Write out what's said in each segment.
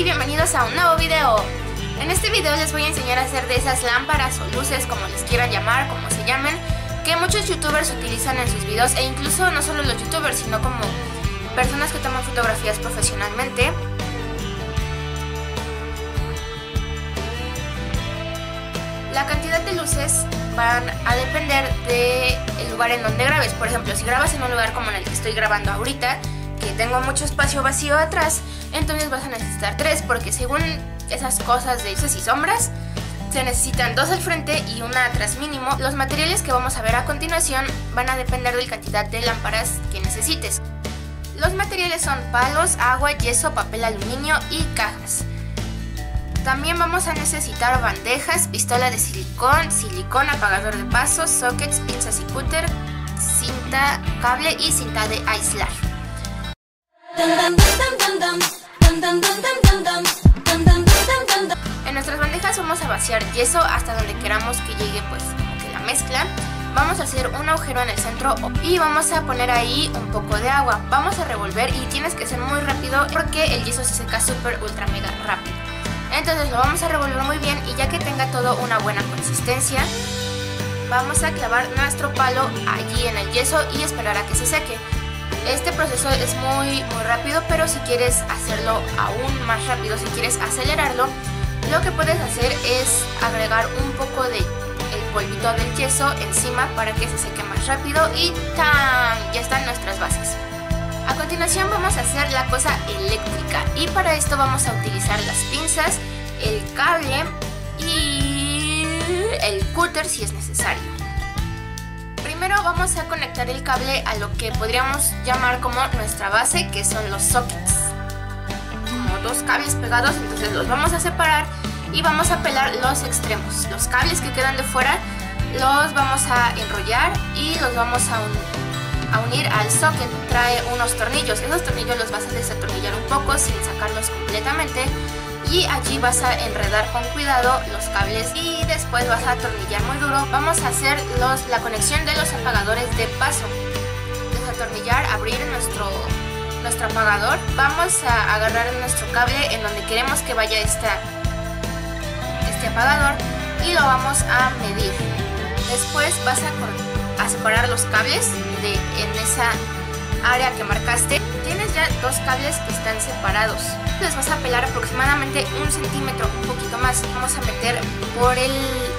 y bienvenidos a un nuevo video. En este video les voy a enseñar a hacer de esas lámparas o luces, como les quieran llamar, como se llamen, que muchos youtubers utilizan en sus videos, e incluso no solo los youtubers, sino como personas que toman fotografías profesionalmente. La cantidad de luces van a depender del lugar en donde grabes. Por ejemplo, si grabas en un lugar como en el que estoy grabando ahorita, que tengo mucho espacio vacío atrás, entonces vas a necesitar 3, porque según esas cosas de luces y sombras, se necesitan 2 al frente y 1 atrás mínimo. Los materiales que vamos a ver a continuación van a depender de la cantidad de lámparas que necesites. Los materiales son palos, agua, yeso, papel aluminio y cajas. También vamos a necesitar bandejas, pistola de silicón, apagador de pasos, sockets, pinzas y cúter, cinta, cable y cinta de aislar. En nuestras bandejas vamos a vaciar yeso hasta donde queramos que llegue, pues, como que la mezcla. Vamos a hacer un agujero en el centro y vamos a poner ahí un poco de agua. Vamos a revolver y tienes que ser muy rápido porque el yeso se seca súper ultra mega rápido. Entonces lo vamos a revolver muy bien, y ya que tenga todo una buena consistencia, vamos a clavar nuestro palo allí en el yeso y esperar a que se seque. Este proceso es muy rápido, pero si quieres hacerlo aún más rápido, si quieres acelerarlo, lo que puedes hacer es agregar un poco de el polvito del yeso encima para que se seque más rápido y ¡tan! Ya están nuestras bases. A continuación vamos a hacer la cosa eléctrica, y para esto vamos a utilizar las pinzas, el cable y el cúter si es necesario. Primero vamos a conectar el cable a lo que podríamos llamar como nuestra base, que son los sockets. Como 2 cables pegados, entonces los vamos a separar y vamos a pelar los extremos. Los cables que quedan de fuera los vamos a enrollar y los vamos a unir al socket. Trae unos tornillos, esos tornillos los vas a desatornillar un poco sin sacarlos completamente, y allí vas a enredar con cuidado los cables y después vas a atornillar muy duro. Vamos a hacer la conexión de los apagadores de paso. Desatornillar, abrir nuestro apagador, vamos a agarrar nuestro cable en donde queremos que vaya este apagador y lo vamos a medir. Después vas a separar los cables en esa área que marcaste. Tienes ya 2 cables que están separados, les vas a pelar aproximadamente 1 centímetro, un poquito más. Vamos a meter por el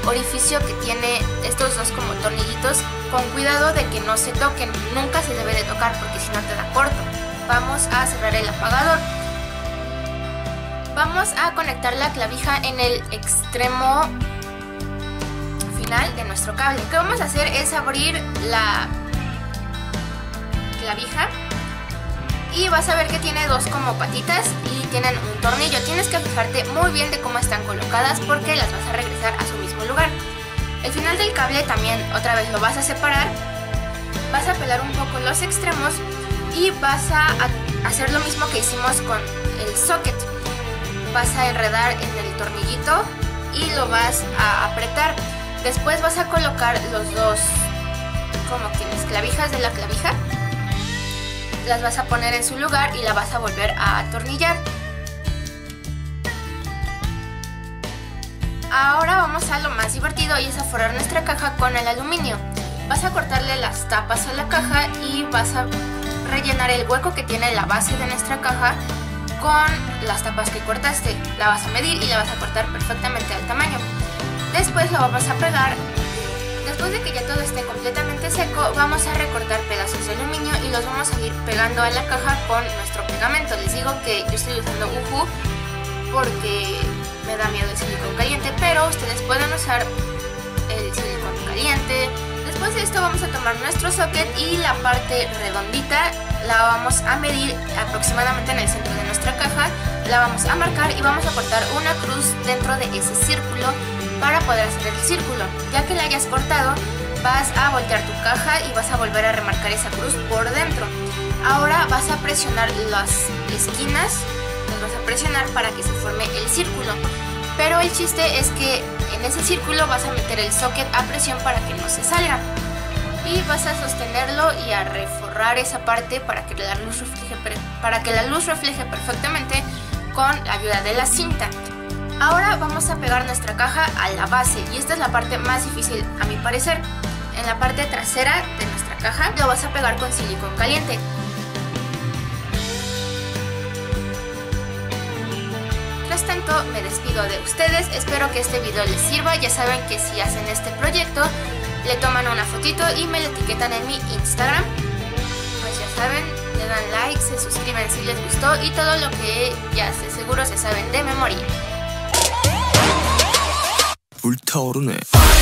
orificio que tiene estos 2 como tornillitos, con cuidado de que no se toquen. Nunca se debe de tocar porque si no te da corto. Vamos a cerrar el apagador. Vamos a conectar la clavija en el extremo de nuestro cable. Lo que vamos a hacer es abrir la clavija y vas a ver que tiene 2 como patitas y tienen un tornillo. Tienes que fijarte muy bien de cómo están colocadas porque las vas a regresar a su mismo lugar. El final del cable también otra vez lo vas a separar, vas a pelar un poco los extremos y vas a hacer lo mismo que hicimos con el socket. Vas a enredar en el tornillito y lo vas a apretar. Después vas a colocar los 2 como que las clavijas de la clavija, las vas a poner en su lugar y la vas a volver a atornillar. Ahora vamos a lo más divertido, y es a forrar nuestra caja con el aluminio. Vas a cortarle las tapas a la caja y vas a rellenar el hueco que tiene la base de nuestra caja con las tapas que cortaste. La vas a medir y la vas a cortar perfectamente al tamaño. Después lo vamos a pegar. Después de que ya todo esté completamente seco, vamos a recortar pedazos de aluminio y los vamos a ir pegando a la caja con nuestro pegamento. Les digo que yo estoy usando Uhu porque me da miedo el silicón caliente, pero ustedes pueden usar el silicón caliente. Después de esto vamos a tomar nuestro socket y la parte redondita la vamos a medir aproximadamente en el centro de nuestra caja. La vamos a marcar y vamos a cortar una cruz dentro de ese círculo para poder hacer el círculo. Ya que la hayas cortado, vas a voltear tu caja y vas a volver a remarcar esa cruz por dentro. Ahora vas a presionar las esquinas, las vas a presionar para que se forme el círculo. Pero el chiste es que en ese círculo vas a meter el socket a presión para que no se salga. Y vas a sostenerlo y a reforrar esa parte para que la luz refleje perfectamente con la ayuda de la cinta. Ahora vamos a pegar nuestra caja a la base y esta es la parte más difícil a mi parecer. En la parte trasera de nuestra caja lo vas a pegar con silicón caliente. Mientras tanto me despido de ustedes, espero que este video les sirva. Ya saben que si hacen este proyecto le toman una fotito y me la etiquetan en mi Instagram. Pues ya saben, le dan like, se suscriben si les gustó y todo lo que ya sé seguro se saben de memoria. 불타오르네.